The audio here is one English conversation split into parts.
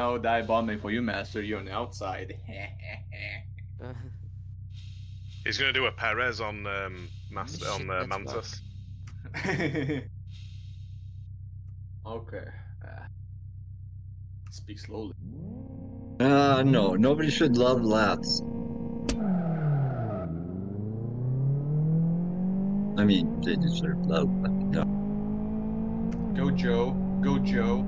No die bombing for you, Master. You're on the outside. He's gonna do a Perez on Master on Mantis. Okay. Speak slowly. No. Nobody should love Lance. I mean, they deserve love, but no. Go, Joe. Go, Joe.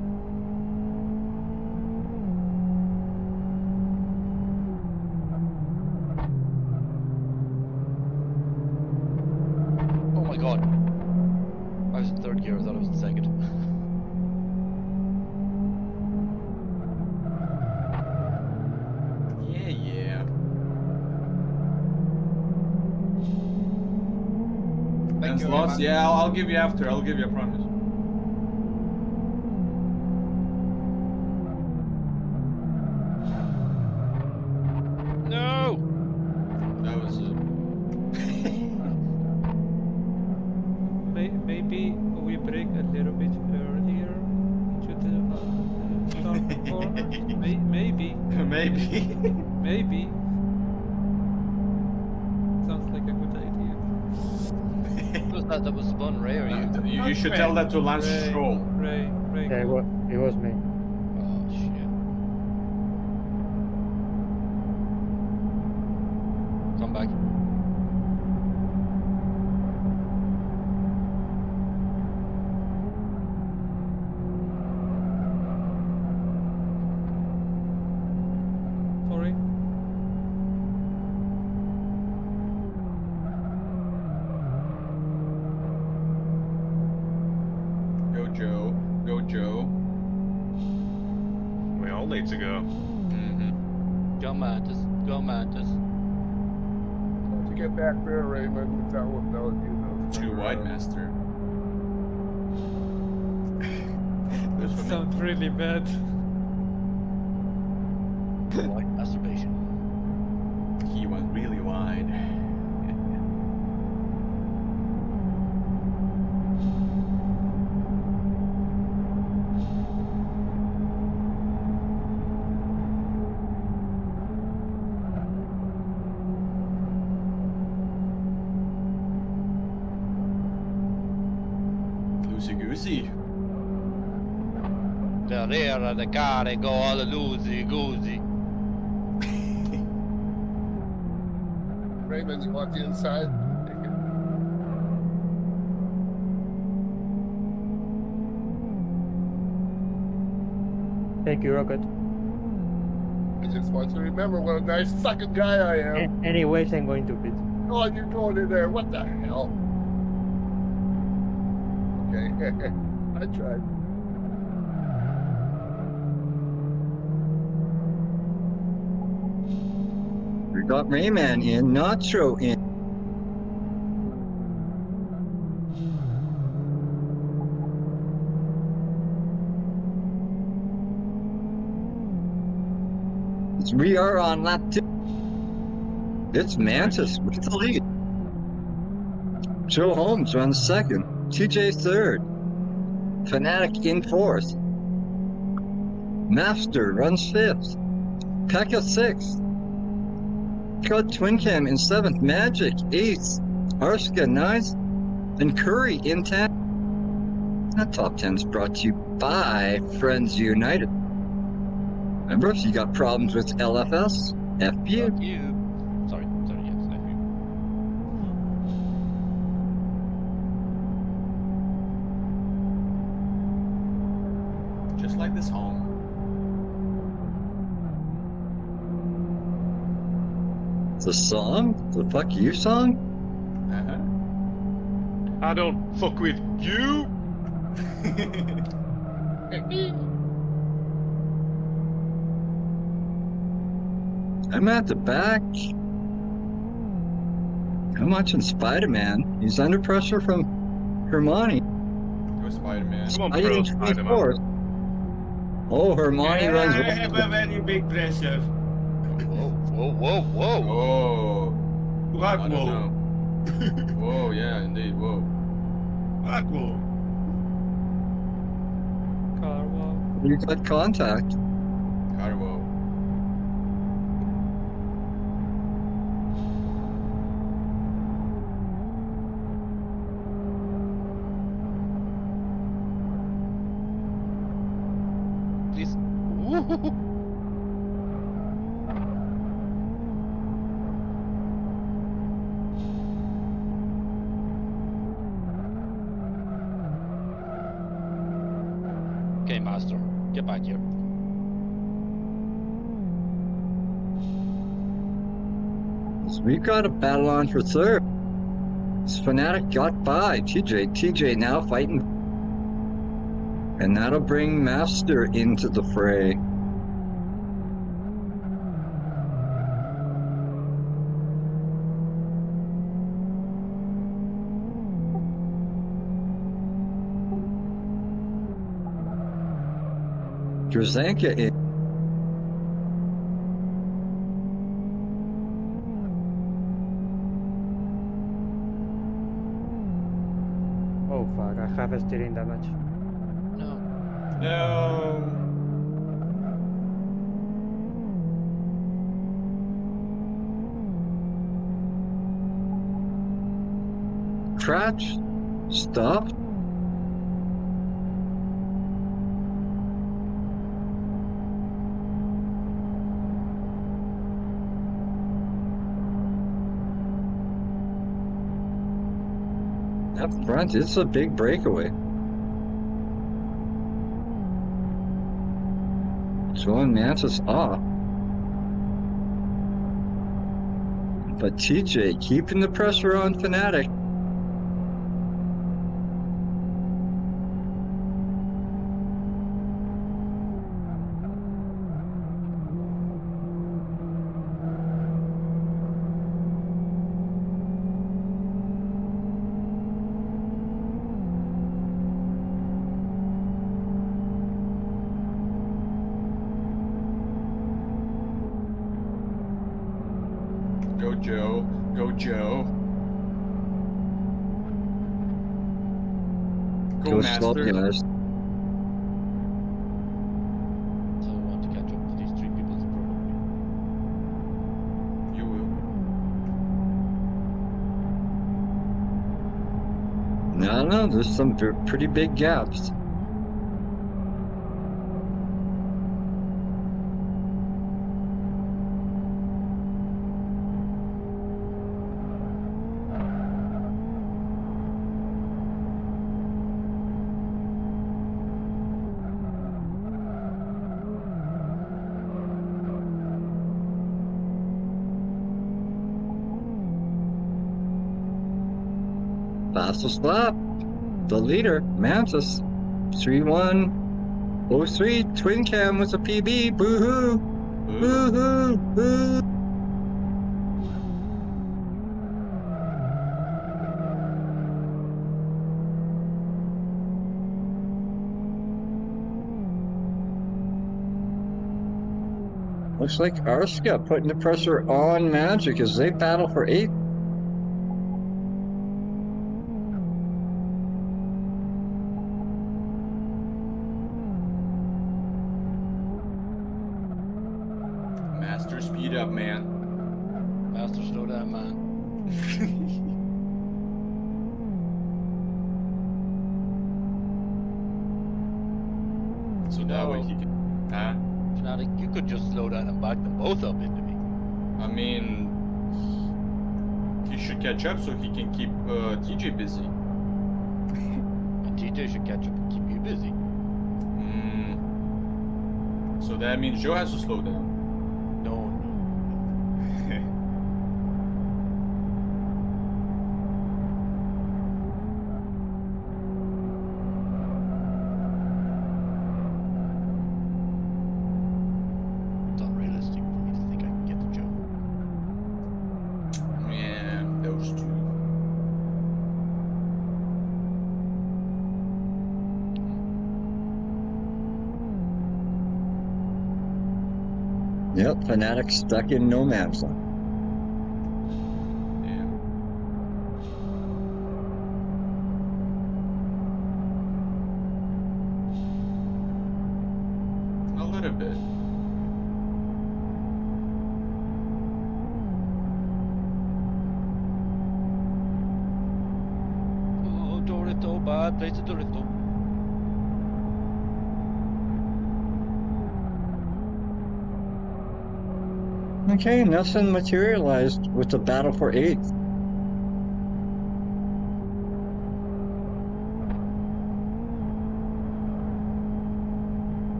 Oh my god. I was in third gear, I thought I was in second. Yeah. Thanks, lost. Yeah, I'll give you after. I'll give you a promise. You should tell that to Lance Stroll. Ray. Yeah, it was me. Oh, shit. Come back. Really bad. Like masturbation. He went really wide. Loosey goosey. The rear of the car, they go all loosey-goosey. Raymond, you want the inside? Take it. Thank you, Rocket. I just want to remember what a nice fucking guy I am. Anyways, I'm going to pit. Oh, you're going in there. What the hell? Okay, I tried. We got Rayman in, Nacho in. We are on lap 2. It's Mantis with the lead. Joe Holmes runs second. TJ third. Fnatic in fourth. Master runs fifth. Pekka sixth. Got Twincam in 7th, Magic 8th, Arska 9th, and Curry in 10th. That top 10 is brought to you by Friends United. Remember, if you got problems with LFS, FBU. Fuck you. Sorry, yes, FBU. Just like this home. The song? The fuck you song? Uh-huh. I don't fuck with you! I'm at the back. I'm watching Spider-Man. He's under pressure from Hermione. Go Spider-Man. Come on, bro, Spider-Man. Oh, Hermione runs away. I have a very big pressure. Whoa. Blackwood. Whoa, yeah, indeed, whoa. Blackwood. Car wall. You got contact. Okay, Master, get back here. So we've got a battle on for third. This Fnatic got by. TJ now fighting. And that'll bring Master into the fray. Drazenka in. Oh fuck, I have a steering damage. No. No. Crouch. Stop. Up front, it's a big breakaway. Throwing Mantis off. But TJ keeping the pressure on Fnatic. Go Joe. Go Master. Guys. I want to catch up to these three people to promote me. You will. No, there's some pretty big gaps. Fastest lap, the leader, Mantis, 3:1:03, twin cam with a PB, boo-hoo, boo-hoo, boo. Looks like Arska putting the pressure on Magic as they battle for 8th. Up so he can keep TJ busy. And TJ should catch up and keep you busy. So that means Joe has to slow down. No. It's unrealistic for me to think I can get to Joe. Man, those two. Yep, Fnatic stuck in no man's land. Damn. A little bit. Oh, Dorito, bad place to Dorito. Okay, nothing materialized with the battle for 8th.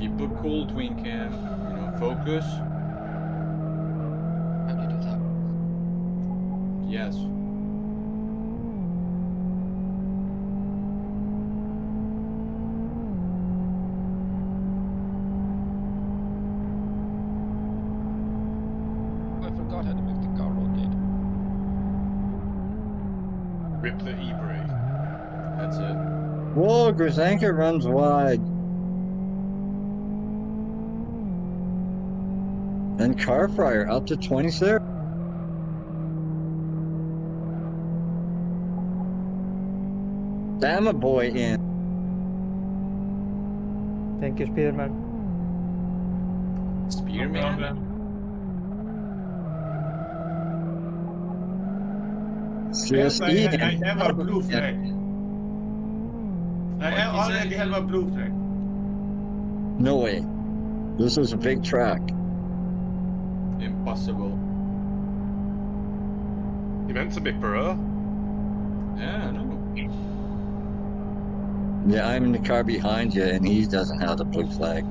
Keep it cool, Twin Cam. You know, focus. How do you do that? Yes. Whoa, Grisanka runs wide. And Carfryer up to 26. Damn a boy in. Thank you, Spearman. Spearman? Yes, I have a blue flag. I already have a blue flag. No way. This is a big track. Impossible. You meant to be pro? Yeah, I know. Yeah, I'm in the car behind you and he doesn't have the blue flag.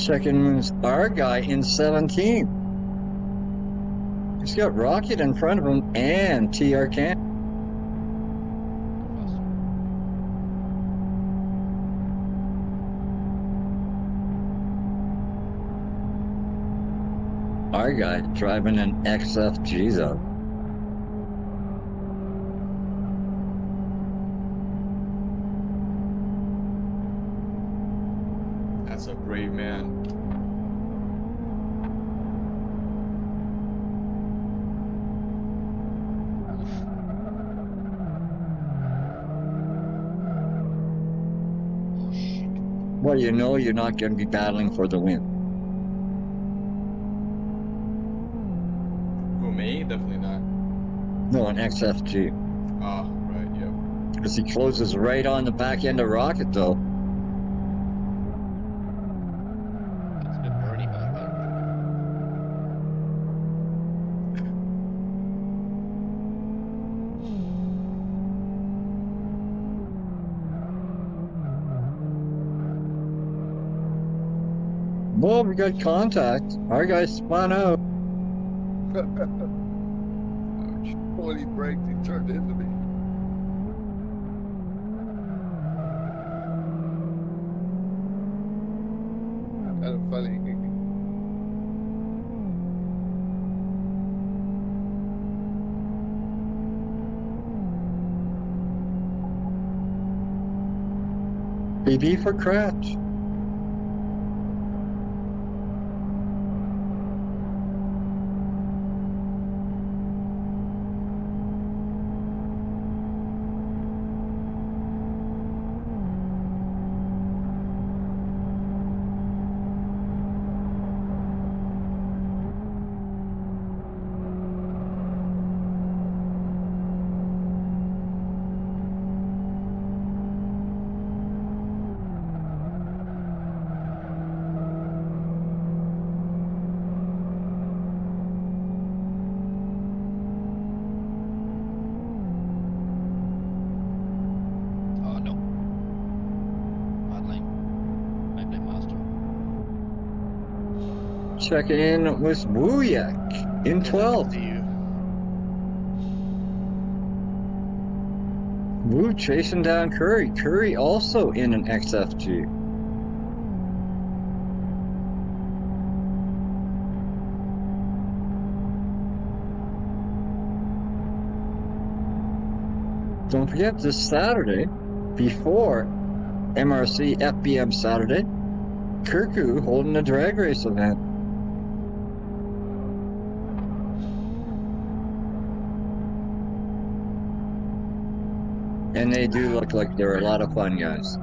Second, our guy in 17. He's got Rocket in front of him and TR Can. Our guy driving an XFG though. Well, you know you're not going to be battling for the win. Who, me? Definitely not. No, an XFG. Ah, oh, right, yep. Because he closes right on the back end of Rocket, though. That's a bit birdie back Well, we got contact. Our guy spun out. When he braked, he turned into me. Kind of funny. BB for crash. Check in with WooYeK in 12. Woo chasing down Curry. Curry also in an XFG. Don't forget this Saturday, before MRC FBM Saturday, Kirku holding a drag race event. And they do look like they're a lot of fun, guys.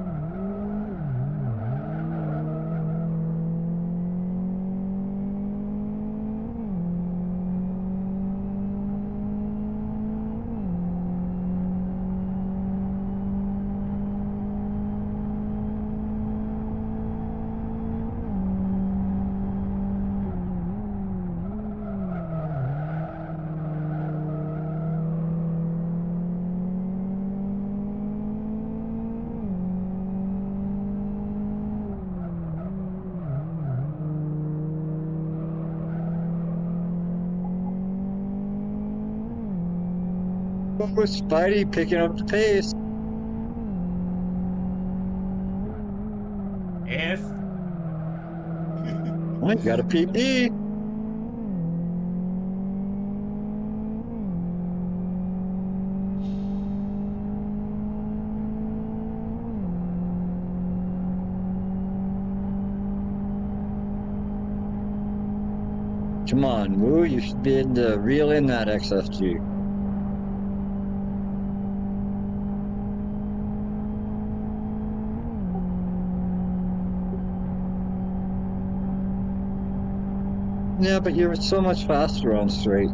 With Spidey picking up the pace. Yes. I got a PB. Come on, Woo, you should be able to reel in that XFG. Yeah, but you're so much faster on straight.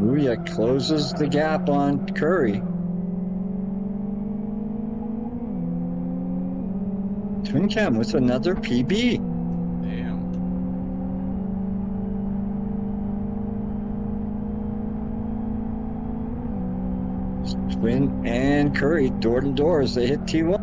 WooYeK closes the gap on Curry. Twin Cam with another PB. Damn. Twin and Curry door to door as they hit T1.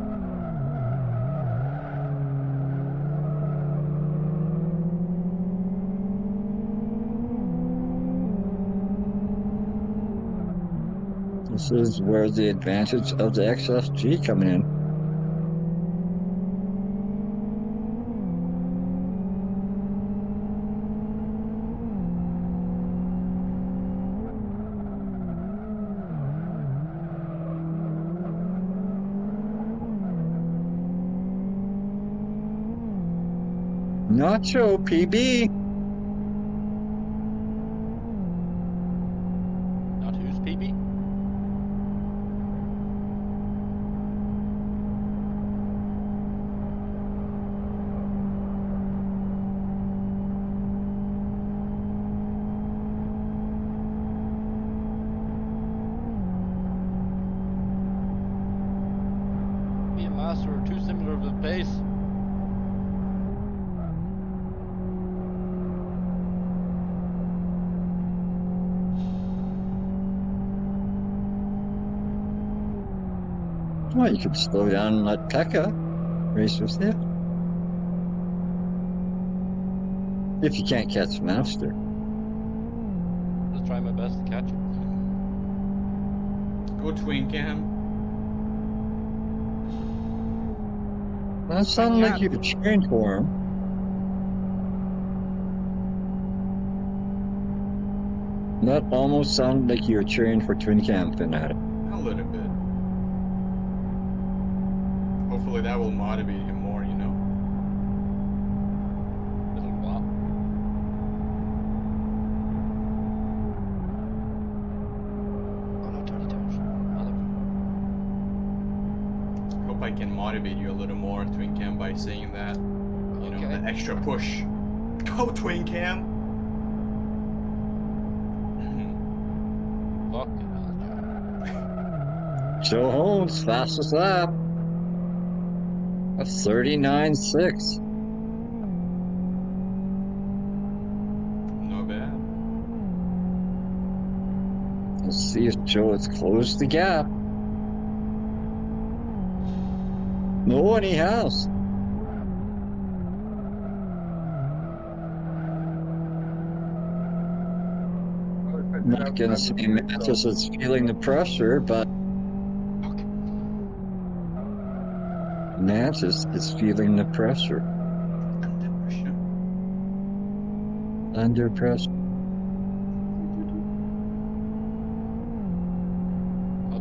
This is where the advantage of the XSG coming in. Nacho PB. Well, you could slow down and let Pekka race with you. If you can't catch Master. I'll try my best to catch him. Go Twin Cam. That sounded like you could train for him. That almost sounded like you were cheering for Twin Cam, Fnatic. A little bit. Hopefully that will motivate him more, you know. I can motivate you a little more, Twin Cam, by saying that, you know, the extra push. Go, Twin Cam! Fuck. Joe Holmes, fastest lap. A 39.6. Not bad. Let's see if Joe has closed the gap. No one he has. I'm not going to say Mantis is feeling the pressure, but Mantis is feeling the pressure. Under pressure. Under pressure.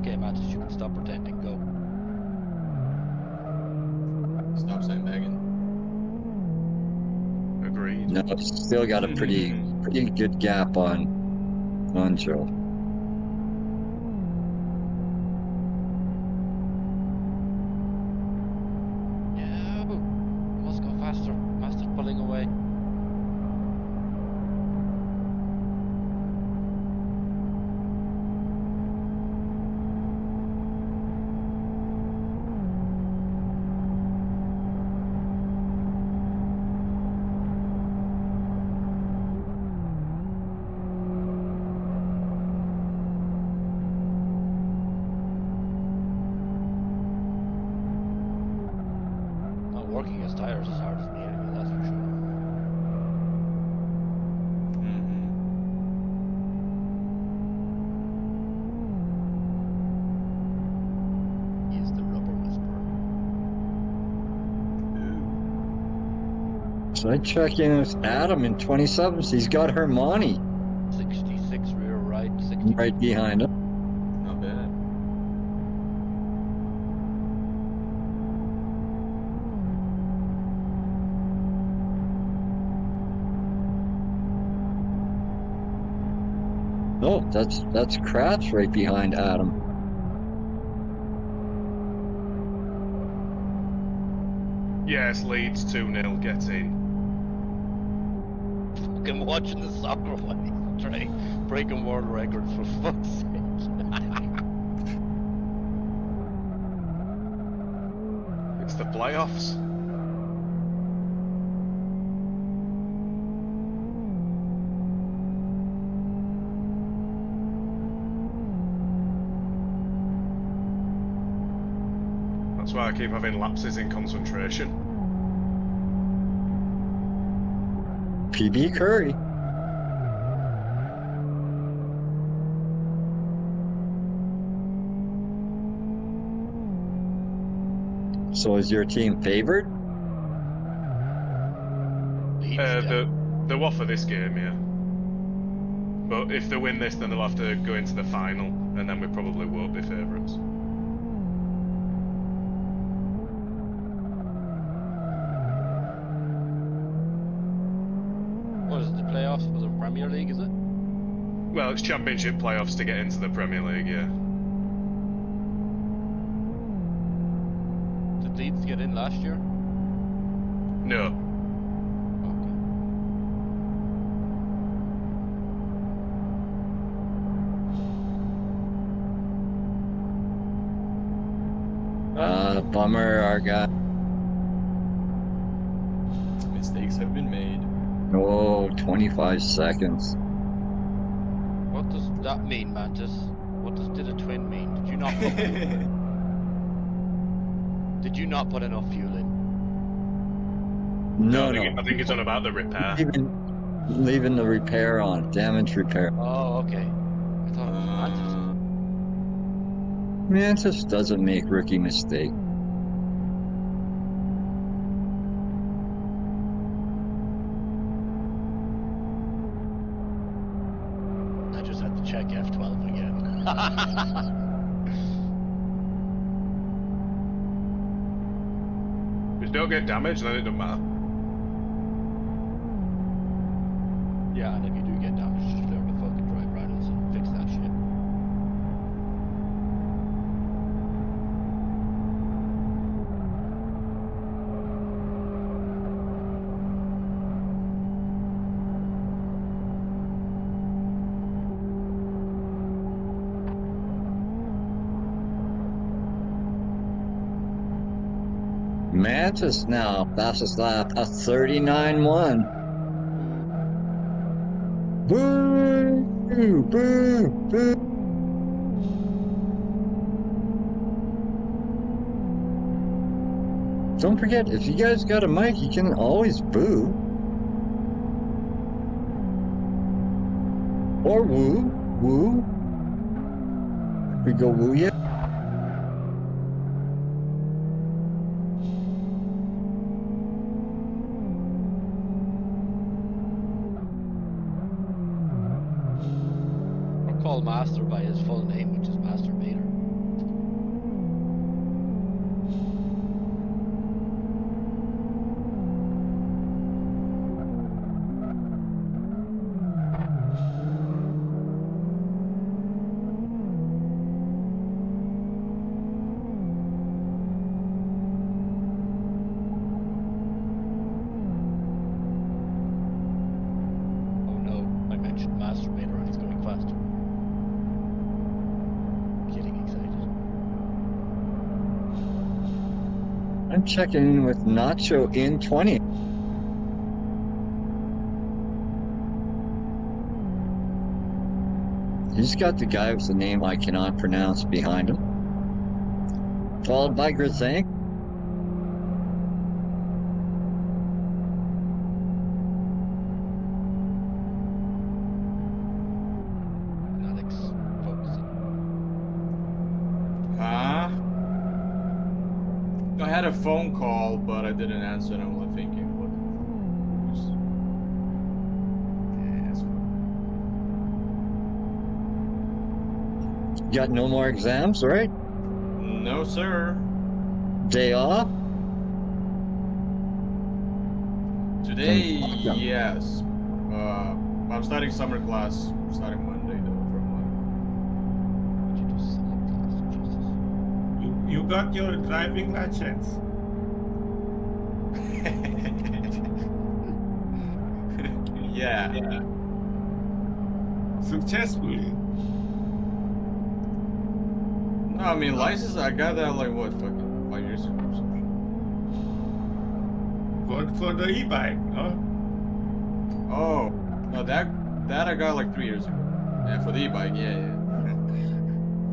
Okay, Mantis, you can stop pretending. Go. Stop sandbagging. Agreed. No, it's still got a pretty good gap on Joe. I check in with Adam in 27th. He's got Hermione. 66 rear right. 66. Right behind him. Not bad. Oh, that's Kratz right behind Adam. Yes, Leeds 2-0. Get in. I'm watching the soccer while he's trying, breaking world records for fuck's sake. It's the playoffs. That's why I keep having lapses in concentration. PB Curry. So is your team favored? They're off for this game, yeah. But if they win this, then they'll have to go into the final, and then we probably won't be favourites. Well, it's championship playoffs to get into the Premier League, yeah. Did Leeds get in last year? No. Okay. Bummer, our guy. Mistakes have been made. Oh, 25 seconds. What does that mean, Mantis? What does did a twin mean? Did you not put did you not put enough fuel in? No, no. I think it's all about the repair. Leaving the repair on. Damage repair. Oh, okay. I thought it was Mantis. Mantis doesn't make rookie mistake. Get damaged, then it doesn't matter. Yeah, and if you do get damaged, just learn to fucking drive rounders and fix that shit. Mantis now, fastest lap at 39.1. Boo! Boo! Boo! Don't forget, if you guys got a mic, you can always boo. Or woo. Woo. We go woo yet. Master by his full name, which is Master Bader. Oh no, I mentioned Master Bader and it's going faster. I'm checking in with Nacho in 20. He's got the guy with the name I cannot pronounce behind him. Followed by Grzank. A phone call, but I didn't answer, and I'm thinking, what the fuck? Yeah, that's cool. Got no more exams, right? No, sir. Day off? Today, yes. I'm starting summer class, starting Monday, though, You got your driving license. Yeah. Successfully. No, I mean license. I got that like what, fucking 5 years ago or something. Good for the e-bike, huh? Oh, no, that I got like 3 years ago. Yeah, for the e-bike, yeah.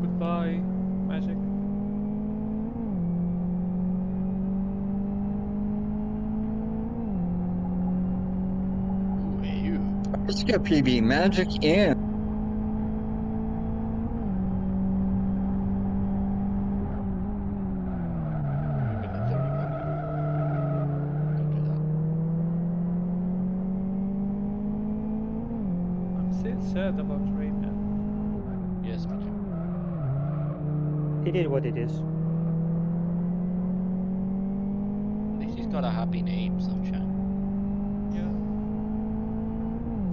Goodbye, magic. Let's get PB Magic in. I'm still sad about Raven. Yes, me too. It is what it is. At least he's got a happy name, Sunshine.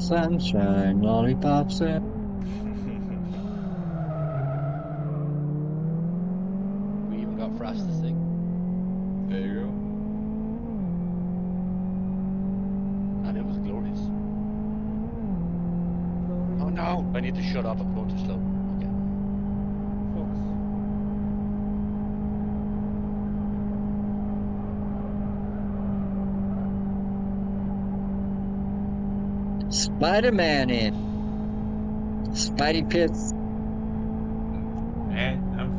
Sunshine, lollipops, and we even got Frost to sing. There you go. And it was glorious. Oh no! I need to shut up, I'm going too slow. Okay. Spider-Man in. Spidey Pits. Man, I'm...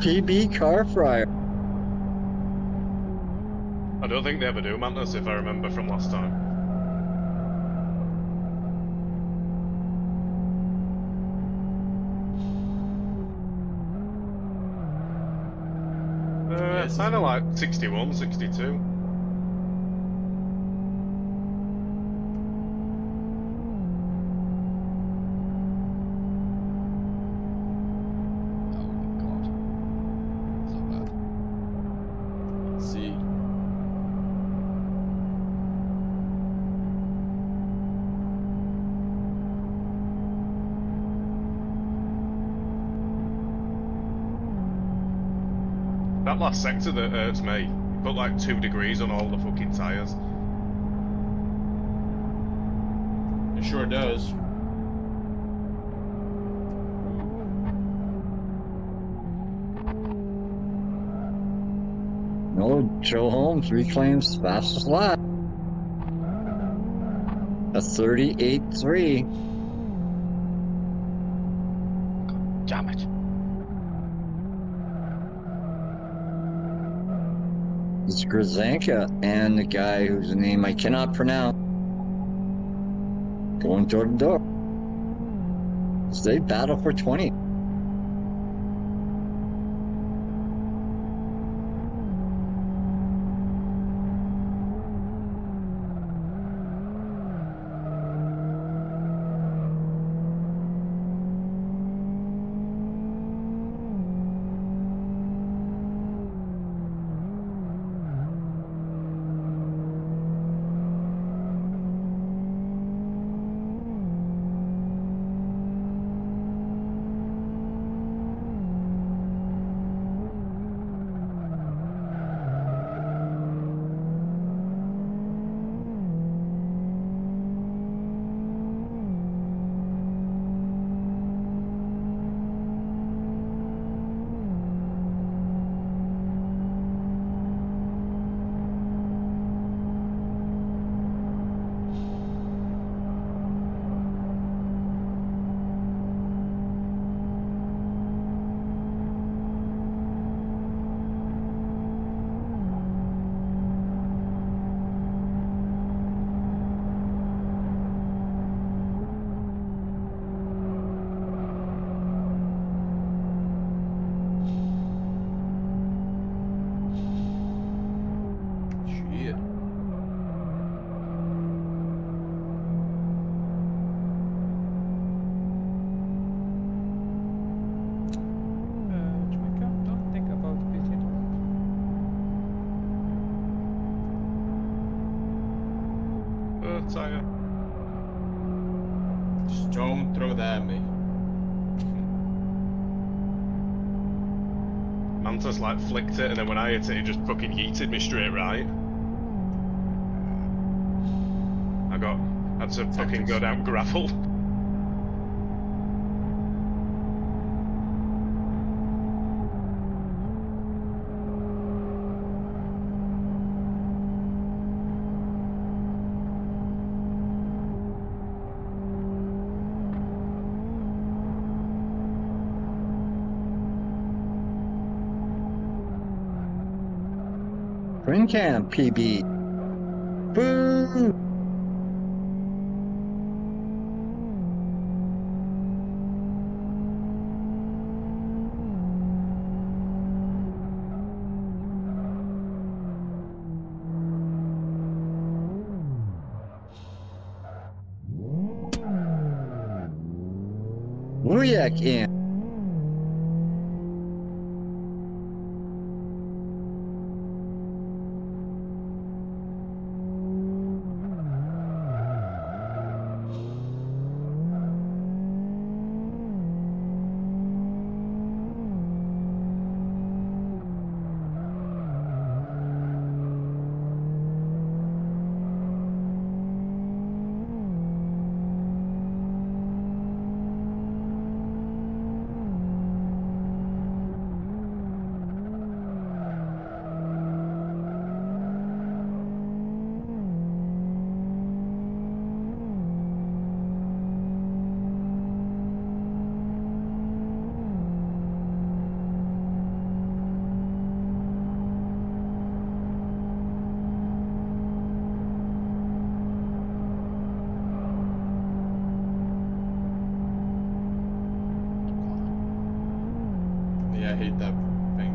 PB Car Fryer. I don't think they ever do Mantis, if I remember from last time. It's kind of like 61, 62. That last sector that hurts me. You put like 2 degrees on all the fucking tyres. It sure does. Joe Holmes reclaims fastest lap. That's 38.3. Damn it. It's Grzanka and the guy whose name I cannot pronounce going door to door. So they battle for 20. Mantis like flicked it, and then when I hit it, it just fucking yeeted me straight right. I had to fucking go down gravel. Camp PB. Boo! WooYeK in. I hate that thing.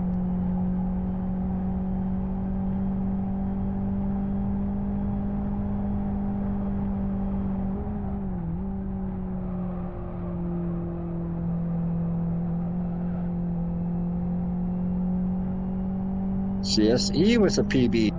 CSE was a PB.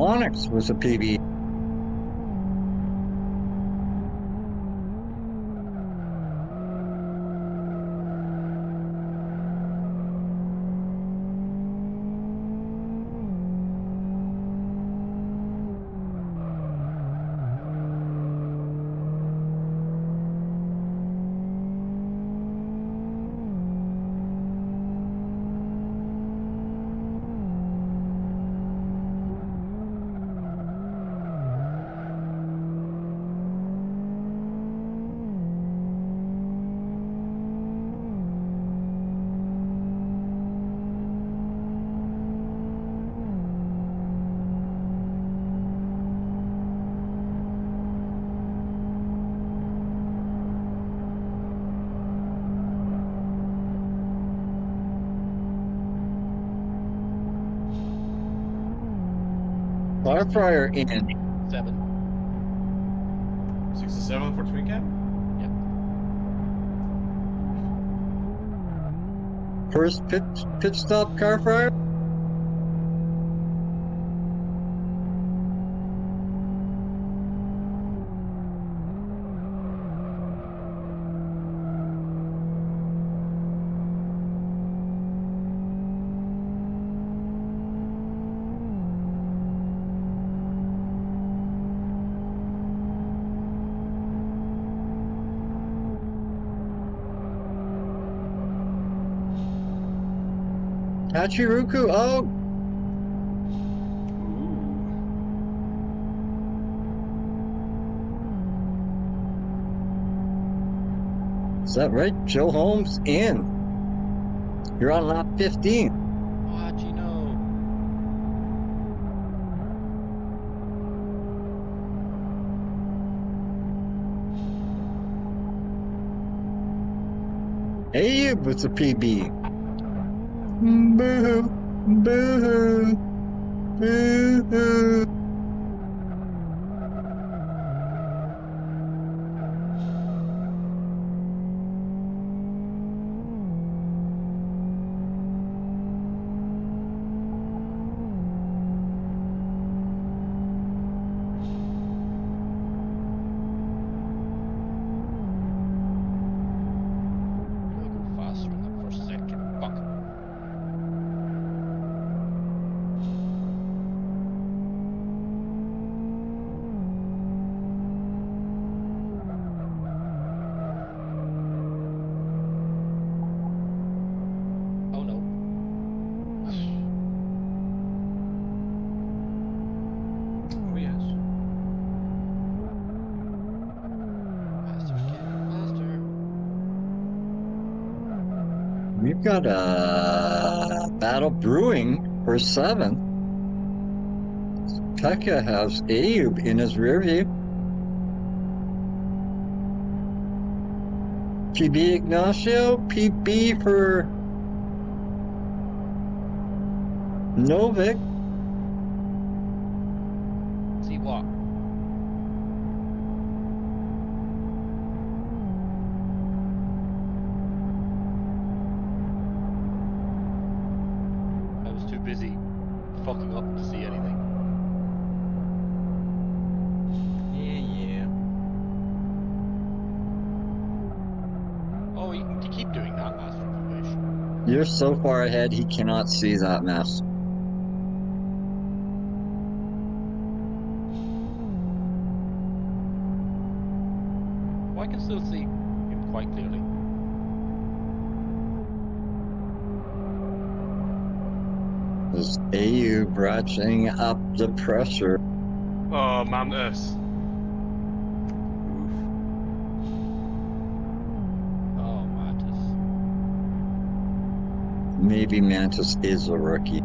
Onyx was a PB. Prior in 7 67 for twin cap. Yeah. First pit stop car fryer. Hachiruku, oh! Ooh. Is that right? Joe Holmes in. You're on lap 15. Hachino. Ayub with the PB. Boo-hoo, boo-hoo, boo-hoo. We've got a battle brewing for 7th. Pekka has Ayub in his rear view. PB Ignacio, PB for Novik. You're so far ahead, he cannot see that mess. Well, I can still see him quite clearly. There's Ayub ratcheting up the pressure. Oh, Mantis. Maybe Mantis is a rookie.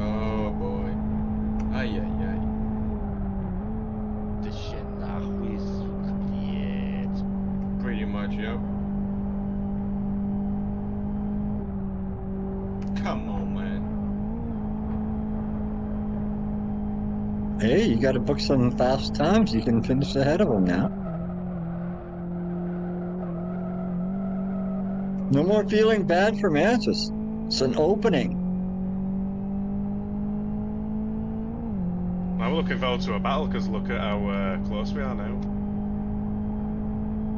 Oh boy. Ay, ay, ay. The shit now is complete. Pretty much, yep. Come on, man. Hey, you gotta book some fast times. You can finish ahead of them now. No more feeling bad for Mantis. It's an opening. looking forward to a battle, because look at how close we are now.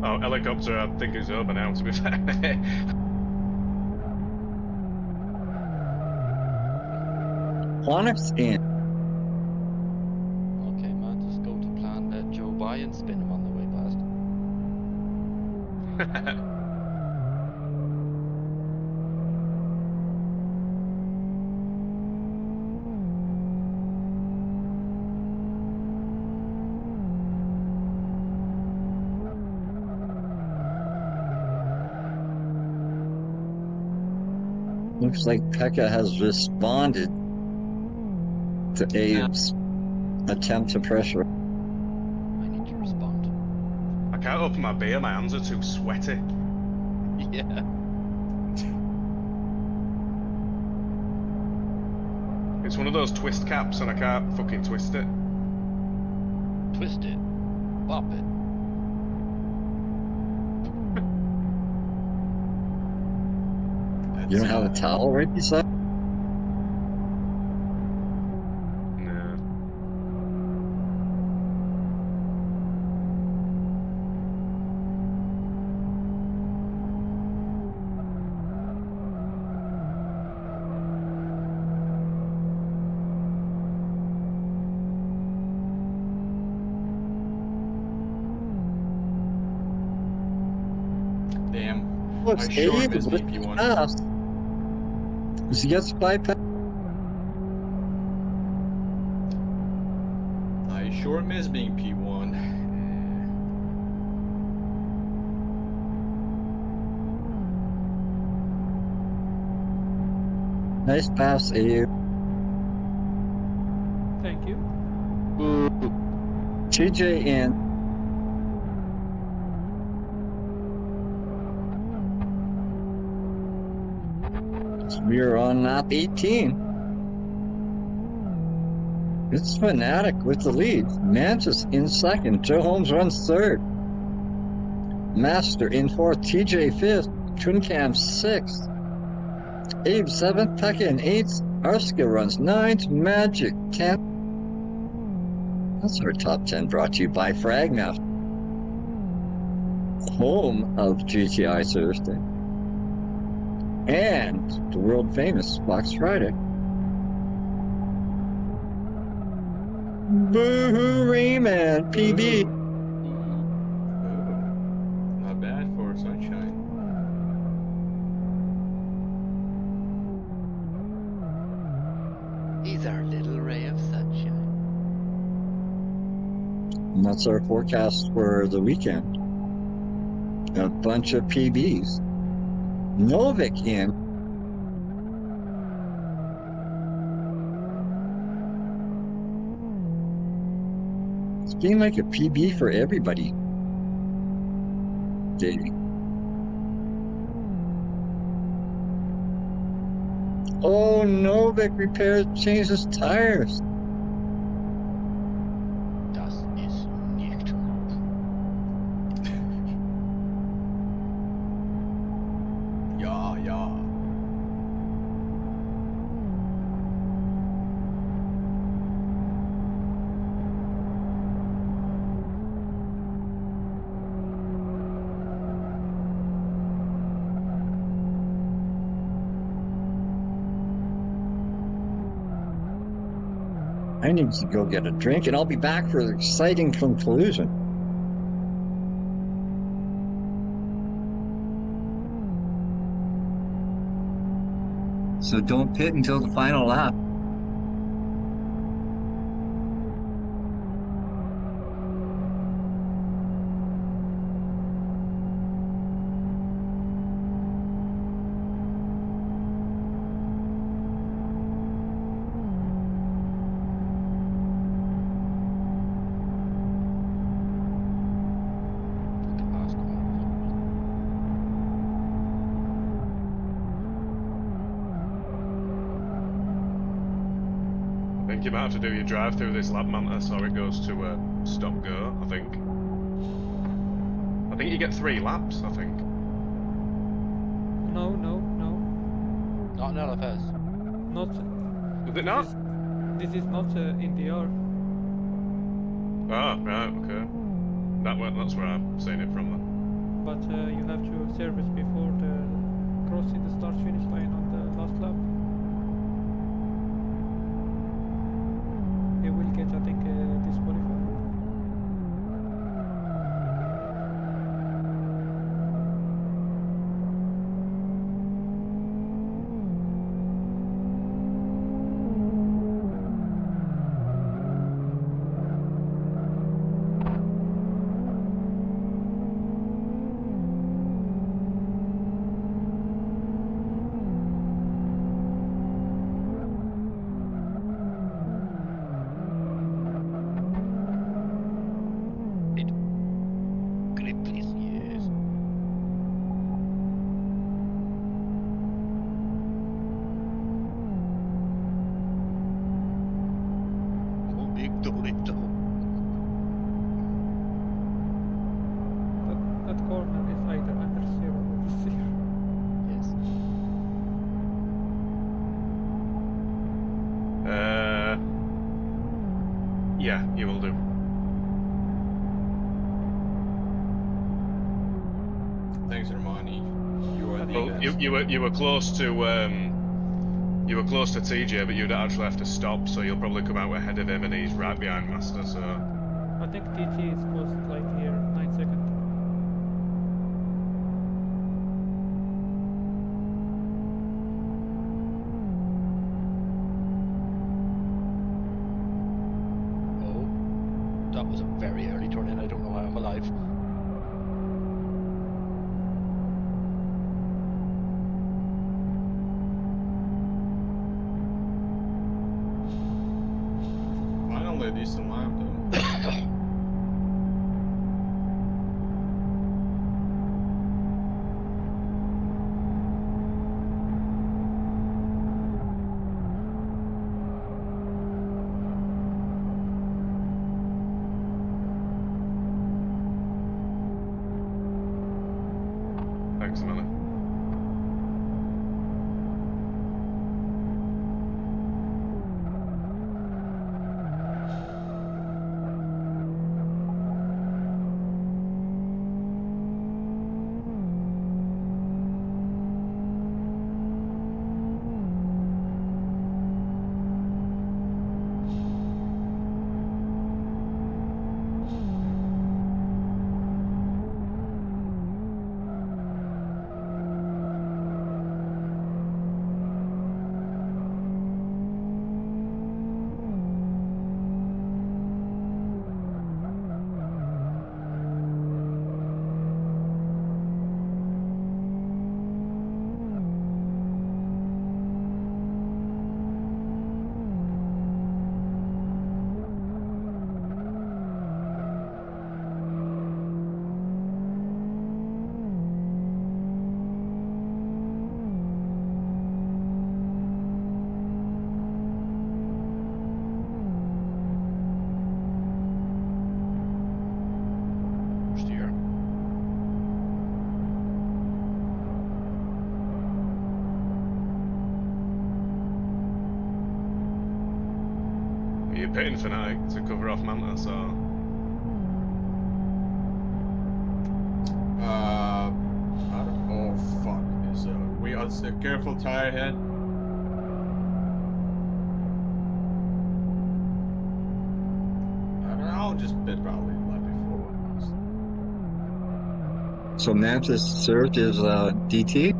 Oh, helicopter, I think it's over now, to be fair. Understand. Okay, Mantis, go to plan that Joe by and spin him on the way past. Looks like Pekka has responded to Abe's attempt to pressure. I need to respond. I can't open my beer, my hands are too sweaty. Yeah. It's one of those twist caps and I can't fucking twist it. Twist it. Bop it. You don't have a towel right beside? No. Damn. Looks sure. She gets bypass. I sure miss being P1. Nice pass, AU. Thank you. TJ in. We're on lap 18. It's Fnatic with the lead. Mantis in second. Joe Holmes runs third. Master in fourth. TJ fifth. Trincam sixth. Abe seventh. Pekka in eighth. Arska runs ninth. Magic 10th. That's our top 10 brought to you by Fragmaster, home of GTI Thursday. And the world famous Fox Friday. Boo-hoo, Rayman, PB. Ooh. Not bad for sunshine. He's our little ray of sunshine. And that's our forecast for the weekend. A bunch of PBs. Novik in. It's being like a PB for everybody. Davey. Oh, Novik repairs, changes tires. I need to go get a drink, and I'll be back for the exciting conclusion. So don't pit until the final lap. You might have to do your drive through this lab, Mantis, or it goes to stop go, I think. I think you get 3 laps, I think. No. Not in LFS. Not. Is it not? This is not NDR. Ah, right, okay. That's where I'm seeing it from then. But you have to service before the crossing the start-finish line on the last lap. He will get, I think, disqualified. You were close to TJ, but you'd actually have to stop, so you'll probably come out ahead of him, and he's right behind Master. So I think TJ is close, like here, 9 seconds. Pitting Fnatic to cover off Mantis, or? Oh fuck, is we are still careful, tire ahead. I'll just pit probably like before. So Mantis served as DT?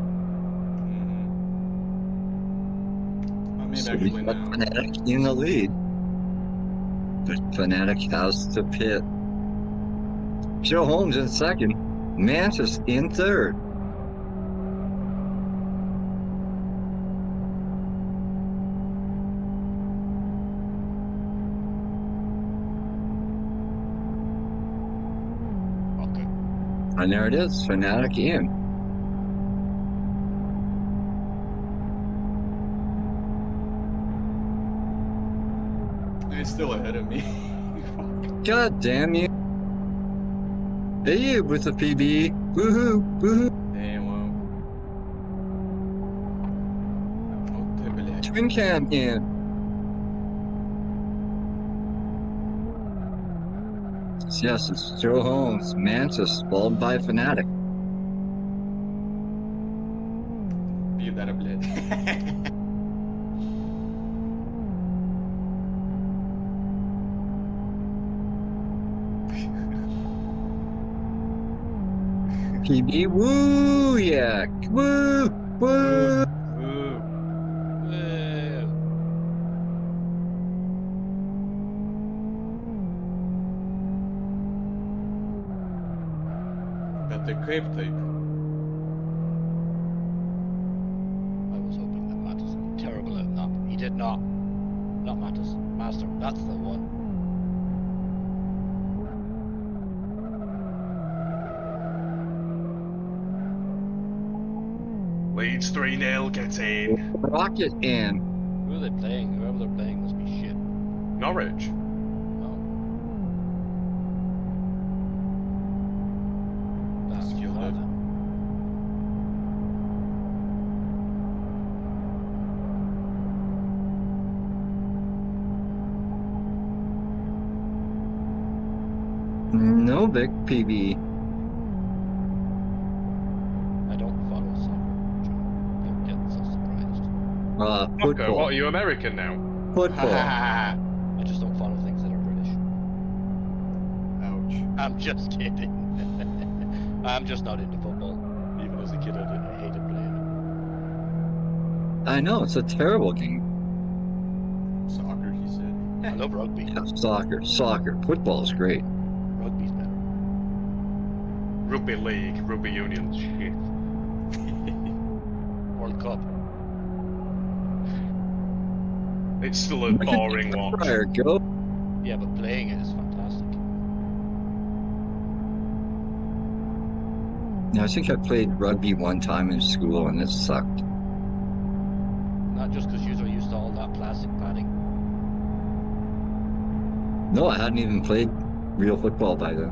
Mm-hmm. I mean, so we got Fnatic in the lead. But Fnatic has to pit. Joe Holmes in second, Mantis in third. Okay. And there it is, Fnatic in. Still ahead of me. God damn you. Hey, you with the PB. Woohoo, woohoo. Damn, wow. Twin cam in. Yes, it's Joe Holmes, Mantis, balled by Fnatic. You better blitz. PB WooYeK! Woo! Woo! The grape tape. I was hoping that Mantis would be terrible at that. He did not. Not Mantis. Master. That's the one. Leads 3-0, gets in. Rocket in. Who are they playing? Whoever they're playing must be shit. Norwich. Novik PB. I don't follow soccer. Don't get so surprised. Football. What, are you American now? Football. I just don't follow things that are British. Ouch. I'm just kidding. I'm just not into football. Even as a kid, I hated playing it. I know, it's a terrible game. Soccer, he said. I love rugby. Yeah, soccer. Football is great. Rugby's better. Rugby league, rugby union, shit. World Cup. It's still a boring watch. Go. Yeah, but playing it is fantastic. Now, I think I played rugby one time in school and it sucked. Not just because you are used to all that plastic padding. No, I hadn't even played real football by then.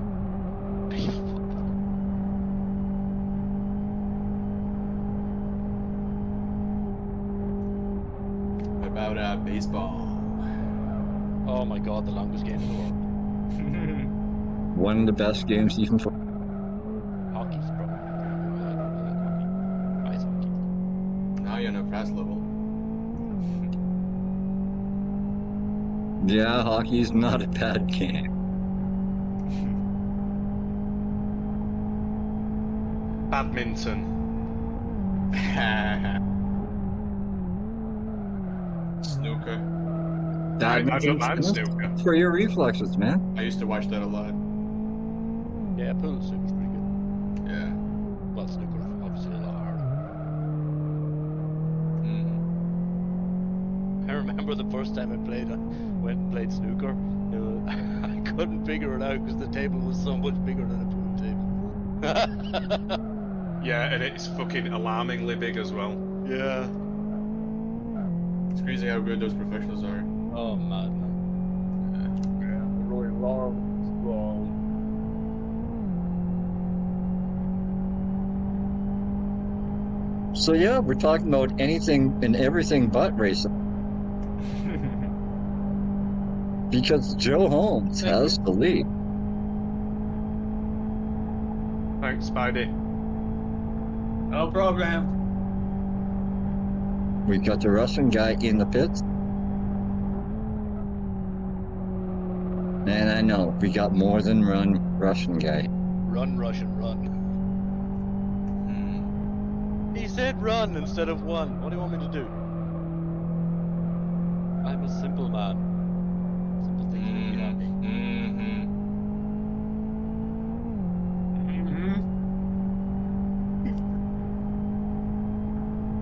What about baseball? Oh my god, the longest game in the world. One of the best games even for hockey's probably. I don't really like hockey. Ice hockey. Now you're on a press level. Yeah, hockey's not a bad game. Badminton. Snooker. I don't mind snooker. For your reflexes, man. I used to watch that a lot. Yeah, pool and snooker's pretty good. Yeah. Well, snooker's obviously a lot harder. I remember the first time I went and played snooker. I couldn't figure it out because the table was so much bigger than a pool table. Yeah, and it's fucking alarmingly big as well. Yeah. It's crazy how good those professionals are. Oh, man. Yeah. Yeah. Really long. So, yeah, we're talking about anything and everything but racing. Because Joe Holmes has the lead. Thanks, Spidey. No problem. We got the Russian guy in the pits. And I know, we got more than run Russian guy. Run Russian, run. He said run instead of one. What do you want me to do? I'm a simple man. Simple thing to be happy.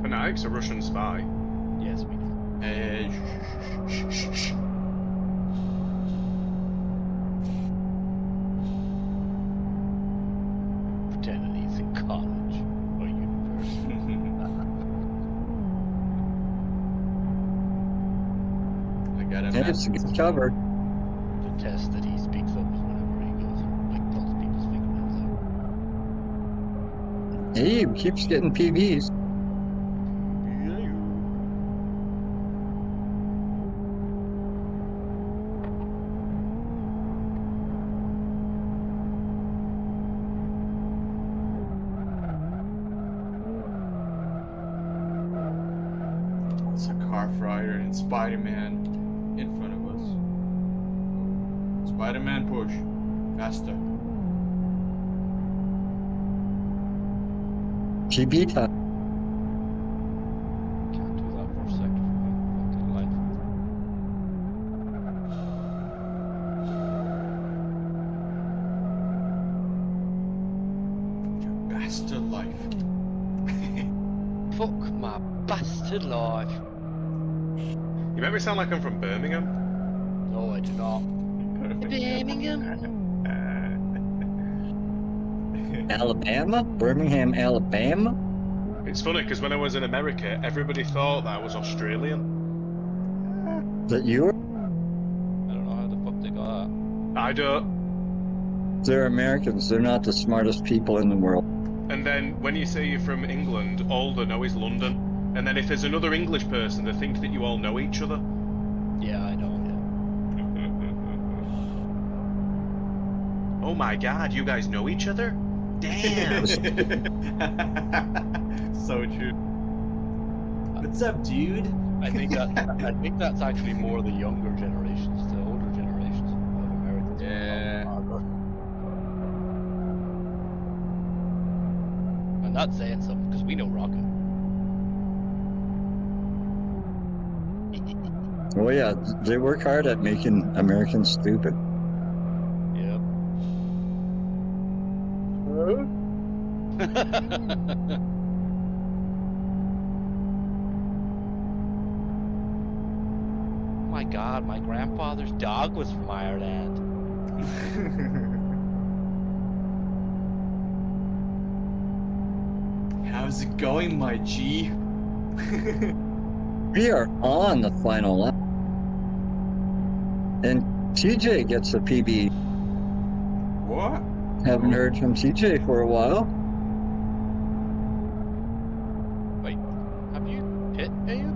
Fnatic's a Russian spy. Yes, we do. Pretend he's in college or university. I got him. It's a good cover. The test that he speaks up is whenever he goes and like pulls people's fingernails out. Abe keeps getting PBs. Fox Friday and Spider-Man in front of us. Spider-Man push. Faster. She beat that. Can't do that for a second for me. Your bastard life. Fuck my bastard life. You make me sound like I'm from Birmingham. No, I do not. Birmingham? Alabama? Birmingham, Alabama? It's funny because when I was in America, everybody thought that I was Australian. That you were? I don't know how the fuck they got that. I don't. They're Americans, they're not the smartest people in the world. And then when you say you're from England, all they know is London. And then if there's another English person, they think that you all know each other. Yeah, I know. Yeah. Oh my god, you guys know each other? Damn! So true. What's up, dude? I think that's actually more the younger generations, the older generations of Americans. Yeah. And that's saying something because we know Rocket. Oh yeah, they work hard at making Americans stupid. Oh my god, my grandfather's dog was from Ireland. How's it going, my G? We are on the final lap. And TJ gets a PB. What? Haven't heard from TJ for a while. Wait, have you hit Aiden?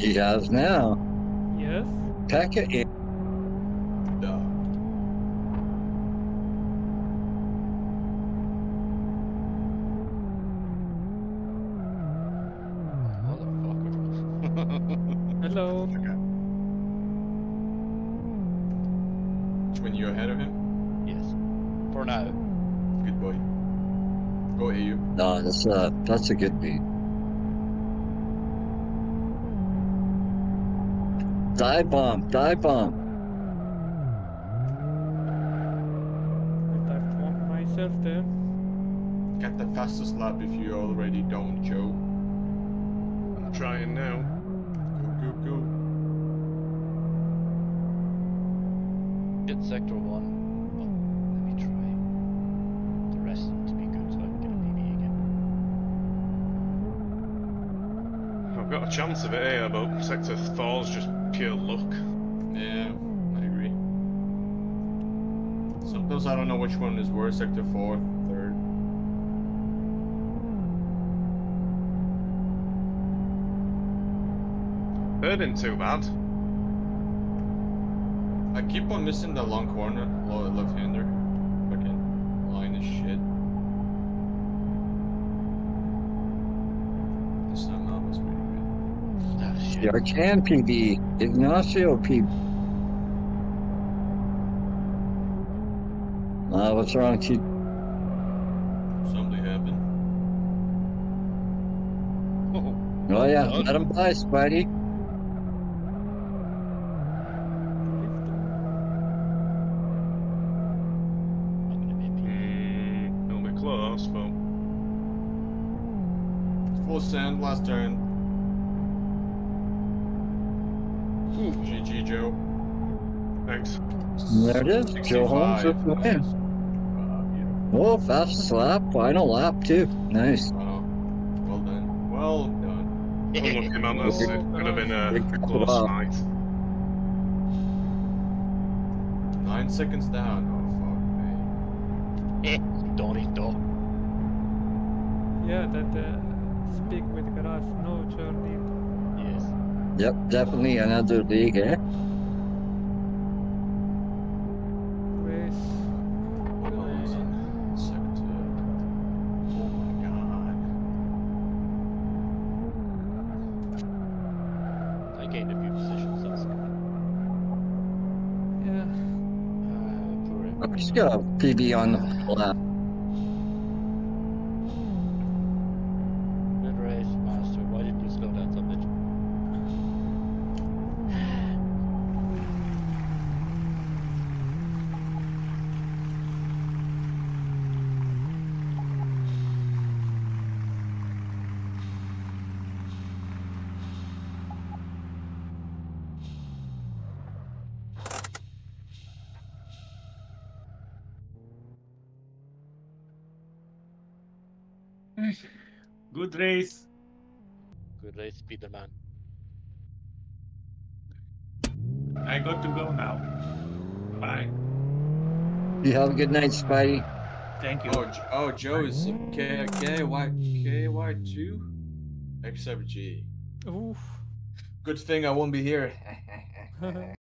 He has now. Yes. Packet it. No. Motherfucker. Hello. When you're ahead of him? Yes. For now. Good boy. Go AU. No, that's a good beat. Dive bomb, dive bomb. I dived on myself there. Get the fastest lap if you already don't, Joe. I'm trying now. Go, go, go. Get sector one, but let me try the rest to be good so I can get a PB again. I've got a chance of it here, but sector four's just pure luck. Yeah, I agree. Sometimes I don't know which one is worse, sector 4, 3rd. Third isn't too bad. I keep on missing the long corner, left-hander. Fucking line of shit. This time that was pretty good. Oh, shit. Arcan PB, Ignacio PB. What's wrong, T? Something happened. Oh, oh yeah, let him by, Spidey. Send last turn. Ooh. GG, Joe. Thanks. There it is. Joe Holmes with the win. Oh, fastest lap, final lap too. Nice. Well done. Well done. Unlucky Mantis. It could have been a close night. 9 seconds down. Oh fuck me. Dorito. Yeah, that. Speak with grass, no journey. Yes. Yep, definitely another league, eh? Where's... What else? Sector... Oh my god. I'm just gonna PB on the lap. Good race, Master. Why did you slow down so Good race. Good race, Peterman. I got to go now. Bye. You have a good night, Spidey. Thank you. Oh, Joe is KKYKY2 XFG. Oof. Good thing I won't be here.